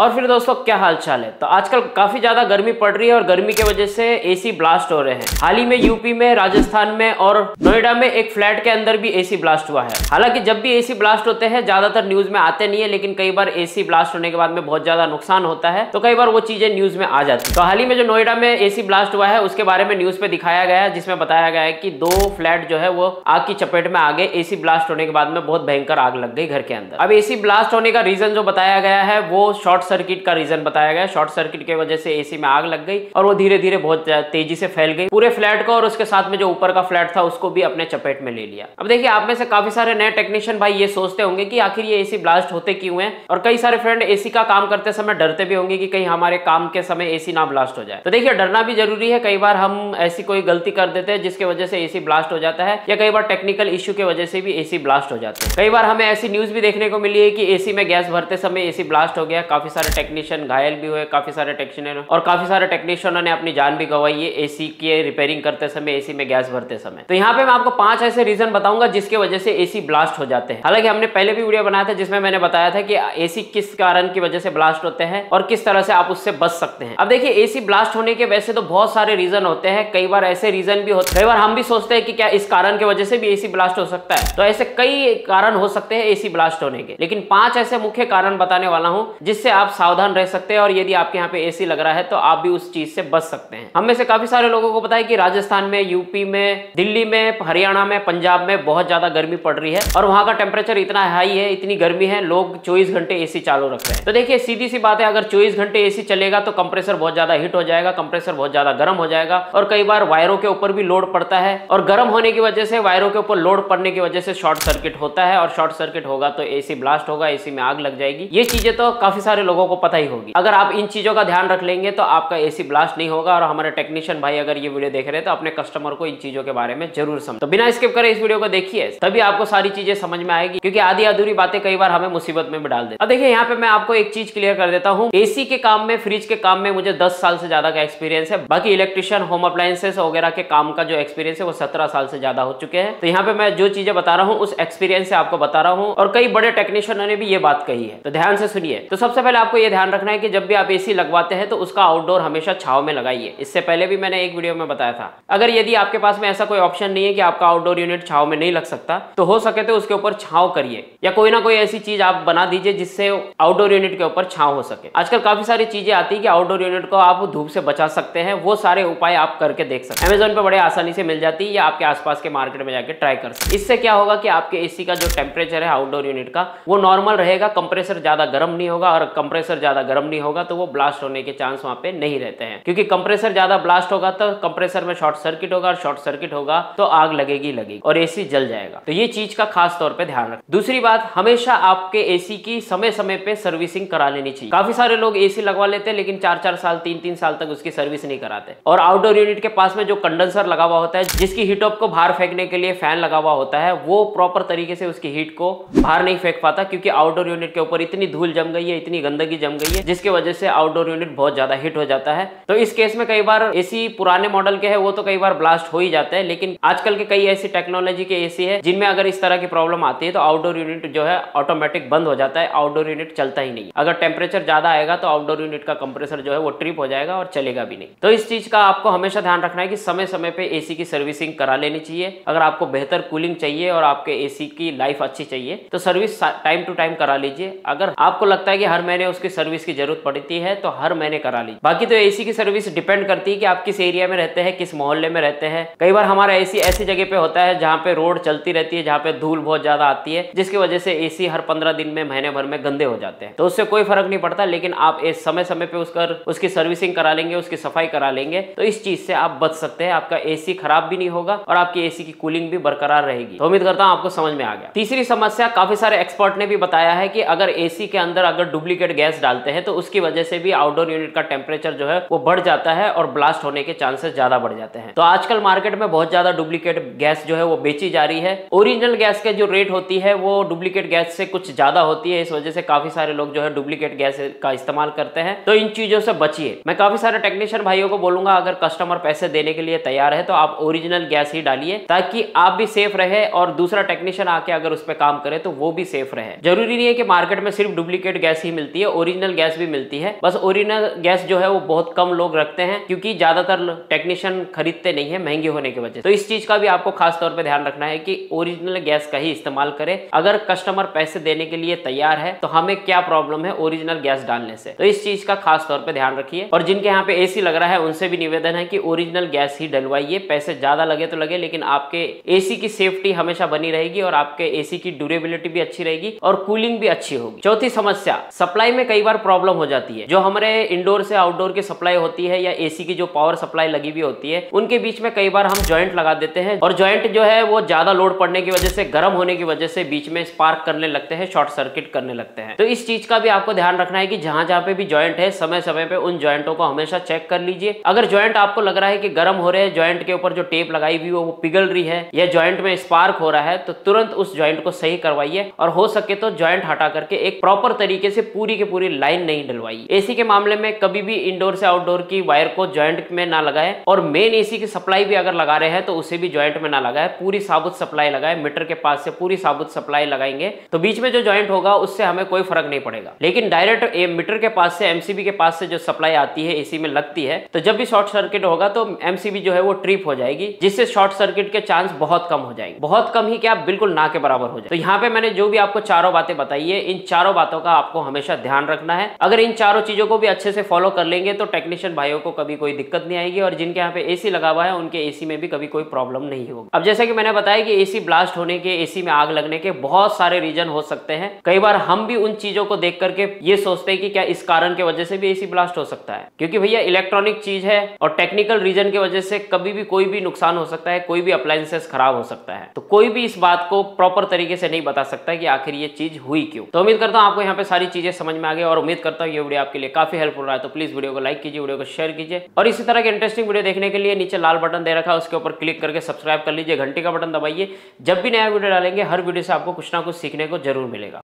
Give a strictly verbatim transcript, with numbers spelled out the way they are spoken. और फिर दोस्तों क्या हाल चाल है। तो आजकल काफी ज्यादा गर्मी पड़ रही है और गर्मी के वजह से एसी ब्लास्ट हो रहे हैं। हाल ही में यूपी में, राजस्थान में और नोएडा में एक फ्लैट के अंदर भी एसी ब्लास्ट हुआ है। हालांकि जब भी एसी ब्लास्ट होते हैं ज्यादातर न्यूज में आते नहीं है, लेकिन कई बार एसी ब्लास्ट होने के बाद में बहुत ज्यादा नुकसान होता है तो कई बार वो चीजें न्यूज में आ जाती है। तो हाल ही में जो नोएडा में एसी ब्लास्ट हुआ है उसके बारे में न्यूज पे दिखाया गया है, जिसमें बताया गया है कि दो फ्लैट जो है वो आग की चपेट में आ गए। एसी ब्लास्ट होने के बाद में बहुत भयंकर आग लग गई घर के अंदर। अब एसी ब्लास्ट होने का रीजन जो बताया गया है वो शॉर्ट सर्किट का रीजन बताया गया। शॉर्ट सर्किट के वजह से एसी में आग लग गई और वो धीरे धीरे बहुत तेजी से फैल गई पूरे फ्लैट को, और उसके साथ में जो ऊपर का फ्लैट था उसको भी अपने चपेट में ले लिया। अब देखिए, आप में से काफी सारे नए टेक्नीशियन भाई ये सोचते होंगे कि आखिर ये एसी ब्लास्ट होते क्यों हैं, और कई सारे फ्रेंड एसी का काम करते समय डरते भी होंगे कि कहीं हमारे काम के समय एसी ना ब्लास्ट हो जाए। तो देखिए, डरना भी जरूरी है। कई बार हम ऐसी कोई गलती कर देते हैं जिसकी वजह से एसी ब्लास्ट हो जाता है, या कई बार टेक्निकल इश्यू की वजह से भी एसी ब्लास्ट हो जाते हैं। कई बार हमें ऐसी न्यूज भी देखने को मिली है कि एसी में गैस भरते समय एसी ब्लास्ट हो गया, काफी सारे टेक्नीशियन घायल भी हुए, काफी सारे टेक्नीशियन और काफी सारे टेक्नीशियनों ने अपनी जान भी गंवाई है एसी की रिपेयरिंग करते समय, एसी में गैस भरते समय। तो यहाँ पे मैं आपको पांच ऐसे रीजन बताऊंगा जिसके वजह से एसी ब्लास्ट हो जाते हैं। हालांकि हमने पहले भी वीडियो बनाया था जिसमें मैंने बताया था कि एसी किस कारण की वजह से ब्लास्ट होते हैं और किस तरह से आप उससे बच सकते हैं। अब देखिए, एसी ब्लास्ट होने के वैसे तो बहुत सारे रीजन होते हैं। कई बार ऐसे रीजन भी होते, कई बार हम भी सोचते हैं कि क्या इस कारण की वजह से भी एसी ब्लास्ट हो सकता है। तो ऐसे कई कारण हो सकते हैं एसी ब्लास्ट होने के, लेकिन पांच ऐसे मुख्य कारण बताने वाला हूँ जिससे आप सावधान रह सकते हैं, और यदि आपके यहाँ पे एसी लग रहा है तो आप भी उस चीज से बच सकते हैं। हम में से काफी सारे लोगों को पता है कि राजस्थान में, यूपी में, दिल्ली में, हरियाणा में, पंजाब में बहुत ज्यादा गर्मी पड़ रही है और वहाँ का टेम्परेचर इतना हाई है, इतनी गर्मी है, लोग चौबीस घंटे एसी चालू रखते हैं। तो देखिए, सीधी सी बात है, अगर चौबीस घंटे एसी चलेगा तो कंप्रेसर बहुत ज्यादा हीट हो जाएगा, कंप्रेसर बहुत ज्यादा गर्म हो जाएगा, और कई बार वायरों के ऊपर भी लोड पड़ता है, और गर्म होने की वजह से, वायरों के ऊपर लोड पड़ने की वजह से शॉर्ट सर्किट होता है, और शॉर्ट सर्किट होगा तो एसी ब्लास्ट होगा, एसी में आग लग जाएगी। ये चीजें तो काफी सारे लोगों को पता ही होगी। अगर आप इन चीजों का ध्यान रख लेंगे तो आपका एसी ब्लास्ट नहीं होगा। और हमारे टेक्नीशियन भाई अगर ये वीडियो देख रहे हैं तो अपने कस्टमर को इन चीजों के बारे में जरूर समझाएं। तो बिना स्किप करे इस वीडियो को देखिए, तभी आपको सारी चीजें समझ में आएगी, क्योंकि आधी अधूरी बातें कई बार हमें मुसीबत में भी डाल देती है। अब देखिए, यहाँ पे मैं आपको एक चीज क्लियर कर देता हूँ। एसी के काम में, फ्रिज के काम में मुझे दस साल से ज्यादा का एक्सपीरियंस है। बाकी इलेक्ट्रिशियन, होम अप्लायंसेस वगैरह के काम का जो एक्सपीरियंस है वो सत्रह साल से ज्यादा हो चुके हैं। तो यहाँ पे मैं जो चीजें बता रहा हूँ उस एक्सपीरियंस से आपको बता रहा हूँ, और कई बड़े टेक्नीशियनों ने भी ये बात कही है, तो ध्यान से सुनिए। तो सबसे पहले आपको ये ध्यान रखना है कि जब भी आप एसी लगवाते हैं तो उसका आउटडोर हमेशा छाव में लगाइए। इससे पहले भी मैंने एक वीडियो में बताया था। अगर यदि आपके पास में ऐसा कोई ऑप्शन नहीं है कि आपका आउटडोर यूनिट छाव में नहीं लग सकता, तो हो सके तो उसके ऊपर छाव करिए, या कोई ना कोई ऐसी चीज आप बना दीजिए जिससे आउटडोर यूनिट के ऊपर छाव हो सके। आजकल काफी सारी चीजें आती है कि आउटडोर यूनिट को आप धूप से बचा सकते हैं, वो सारे उपाय आप करके देख सकते हैं। अमेजोन पे बड़े आसानी से मिल जाती है, या आपके आसपास के मार्केट में जाकर ट्राई कर सकते हैं। इससे क्या होगा कि आपके एसी का जो टेम्परेचर है आउटडोर यूनिट का वो नॉर्मल रहेगा, कंप्रेसर ज्यादा गर्म नहीं होगा, और कंप्रेसर ज्यादा गर्म नहीं होगा तो वो ब्लास्ट होने के चांस वहां पे नहीं रहते हैं। क्योंकि कंप्रेसर ज्यादा ब्लास्ट होगा तो कंप्रेसर में शॉर्ट सर्किट होगा, और शॉर्ट सर्किट होगा तो आग लगेगी लगेगी और एसी जल जाएगा। तो ये चीज का खास तौर पे ध्यान रखें। दूसरी बात, हमेशा आपके एसी की समय समय पे सर्विसिंग करा लेनी चाहिए। काफी सारे लोग एसी लगवा लेते हैं लेकिन चार चार साल, तीन तीन साल तक उसकी सर्विस नहीं कराते, और आउटडोर यूनिट के पास में जो कंडेंसर लगा हुआ होता है जिसकी हीटअप को बाहर फेंकने के लिए फैन लगा हुआ होता है, वो प्रॉपर तरीके से उसकी हीट को बाहर नहीं फेंक पाता, क्योंकि आउटडोर यूनिट के ऊपर इतनी धूल जम गई है, इतनी गंदगी जम गई है, जिसके वजह से आउटडोर यूनिट बहुत ज्यादा हिट हो जाता है। तो इस केस में कई बार एसी पुराने मॉडल के हैं वो तो कई बार ब्लास्ट हो ही जाते हैं, लेकिन आजकल के कई ऐसी टेक्नोलॉजी के एसी है जिनमें अगर इस तरह की प्रॉब्लम आती है तो आउटडोर यूनिट जो है ऑटोमेटिक बंद हो जाता है, आउटडोर यूनिट चलता ही नहीं। अगर टेम्परेचर ज्यादा आएगा तो आउटडोर यूनिट का कंप्रेसर जो है वो ट्रिप हो जाएगा और चलेगा भी नहीं। तो इस चीज का आपको हमेशा ध्यान रखना है कि समय समय पर एसी की सर्विसिंग करा लेनी चाहिए। अगर आपको बेहतर कूलिंग चाहिए और आपके एसी की लाइफ अच्छी चाहिए तो सर्विस टाइम टू टाइम करा लीजिए। अगर आपको लगता है कि हर महीने उसकी सर्विस की जरूरत पड़ती है तो हर महीने करा लीजिए। बाकी तो एसी की सर्विस डिपेंड करती है कि आप किस एरिया में रहते हैं, किस मोहल्ले में रहते हैं। कई बार हमारा एसी ऐसी जगह पे होता है जहाँ पे रोड चलती रहती है, जहाँ पे धूल बहुत ज्यादा आती है, जिसकी वजह से एसी हर पंद्रह दिन में, महीने भर में गंदे हो जाते हैं, तो उससे कोई फर्क नहीं पड़ता। लेकिन आप इस समय समय पे उसका उसकी सर्विसिंग करा लेंगे, उसकी सफाई करा लेंगे तो इस चीज से आप बच सकते हैं। आपका एसी खराब भी नहीं होगा और आपकी एसी की कूलिंग भी बरकरार रहेगी। तो उम्मीद करता हूँ आपको समझ में आ गया। तीसरी समस्या, काफी सारे एक्सपर्ट ने भी बताया है कि अगर एसी के अंदर अगर डुप्लीकेट गैस डालते हैं तो उसकी वजह से भी आउटडोर यूनिट का टेम्परेचर जो है वो बढ़ जाता है और ब्लास्ट होने के चांसेस ज्यादा बढ़ जाते हैं। तो आजकल मार्केट में बहुत ज्यादा डुप्लीकेट गैस जो है वो बेची जा रही है। ओरिजिनल गैस के जो रेट होती है वो डुप्लीकेट गैस से कुछ ज्यादा होती है, इस वजह से काफी सारे लोग जो है डुप्लीकेट गैस का इस्तेमाल करते हैं। तो इन चीजों से बचिए। मैं काफी सारे टेक्नीशियन भाइयों को बोलूंगा, अगर कस्टमर पैसे देने के लिए तैयार है तो आप ओरिजिनल गैस ही डालिए, ताकि आप भी सेफ रहे और दूसरा टेक्नीशियन आके अगर उस पर काम करे तो वो भी सेफ रहे। जरूरी नहीं है कि मार्केट में सिर्फ डुप्लीकेट गैस ही मिलती है, लिए ओरिजिनल गैस भी मिलती है। बस ओरिजिनल गैस जो है वो बहुत कम लोग रखते हैं क्योंकि ज्यादातर टेक्नीशियन खरीदते नहीं है महंगी होने की वजह से। तो इस चीज का भी आपको खास तौर पे ध्यान रखना है कि ओरिजिनल गैस का ही इस्तेमाल करें। अगर कस्टमर पैसे देने के लिए तैयार है तो हमें क्या प्रॉब्लम है ओरिजिनल गैस डालने से, तो इस चीज का खास तौर पे ध्यान रखिए। और जिनके यहाँ पे एसी लग रहा है उनसे भी निवेदन है कि ओरिजिनल गैस ही डलवाइए, पैसे ज्यादा लगे तो लगे लेकिन आपके एसी की सेफ्टी हमेशा बनी रहेगी और आपके एसी की ड्यूरेबिलिटी भी अच्छी रहेगी और कूलिंग भी अच्छी होगी। चौथी समस्या, सप्लाई में कई बार प्रॉब्लम हो जाती है। जो हमारे इंडोर से आउटडोर की सप्लाई होती है या एसी की जो पावर सप्लाई लगी हुई होती है उनके बीच में कई बार हम जॉइंट लगा देते हैं और जॉइंट जो है वो ज्यादा लोड पड़ने की वजह से, गर्म होने की वजह से बीच में स्पार्क करने लगते हैं, शॉर्ट सर्किट करने लगते हैं। तो इस चीज का भी आपको ध्यान रखना है कि जहां जहां पे भी जॉइंट है समय समय पे उन जॉइंटों को हमेशा चेक कर लीजिए। अगर जॉइंट आपको लग रहा है कि गर्म हो रहे हैं, जॉइंट के ऊपर जो टेप लगाई हुई वो पिघल रही है या जॉइंट में स्पार्क हो रहा है तो तुरंत उस जॉइंट को सही करवाइए और हो सके तो जॉइंट हटा करके एक प्रॉपर तरीके से पूरी की पूरी लाइन नहीं डलवाइए। एसी के मामले में कभी भी इंडोर से आउटडोर की वायर को जॉइंट में ना लगाएं और मेन एसी की सप्लाई भी अगर लगा रहे हैं तो उसे भी जॉइंट में ना लगाएं, पूरी साबुत सप्लाई लगाएं, मीटर के पास से पूरी साबुत सप्लाई लगाएंगे तो बीच में जो जॉइंट होगा उससे हमें कोई फर्क नहीं पड़ेगा। लेकिन डायरेक्ट मीटर के पास से एमसीबी के पास से जो सप्लाई आती है एसी में लगती है तो जब भी शॉर्ट सर्किट होगा तो एमसीबी जो है वो ट्रिप हो जाएगी जिससे शॉर्ट सर्किट के चांस बहुत कम हो जाएंगे, बहुत कम ही क्या बिल्कुल ना के बराबर हो जाए। तो यहाँ पे मैंने जो भी आपको चारों बातें बताई है इन चारों बातों का आपको हमेशा ध्यान रखना है। अगर इन चारों चीजों को भी अच्छे से फॉलो कर लेंगे तो टेक्नीशियन भाइयों को कभी कोई दिक्कत नहीं आएगी और जिनके यहाँ पे एसी लगा हुआ है उनके एसी में भी कभी कोई प्रॉब्लम नहीं होगी। अब जैसे कि मैंने बताया कि एसी ब्लास्ट होने के, एसी में आग लगने के बहुत सारे रीजन हो सकते हैं। कई बार हम भी उन चीजों को देख करके ये सोचते हैं कि क्या इस कारण के वजह से भी एसी ब्लास्ट हो सकता है, क्योंकि भैया इलेक्ट्रॉनिक चीज है और टेक्निकल रीजन की वजह से कभी भी कोई भी नुकसान हो सकता है, कोई भी अप्लायंसेस खराब हो सकता है। तो कोई भी इस बात को प्रॉपर तरीके से नहीं बता सकता कि आखिर ये चीज हुई क्यों। तो उम्मीद करता हूँ आपको यहाँ पे सारी चीजें समझ में आ गई और उम्मीद करता हूँ ये वीडियो आपके लिए काफी हेल्पफुल रहा है। तो प्लीज वीडियो को लाइक कीजिए, वीडियो को शेयर कीजिए और इसी तरह के इंटरेस्टिंग वीडियो देखने के लिए नीचे लाल बटन दे रखा है उसके ऊपर क्लिक करके सब्सक्राइब कर लीजिए, घंटी का बटन दबाइए। जब भी नया वीडियो डालेंगे हर वीडियो से आपको कुछ ना कुछ सीखने को जरूर मिलेगा।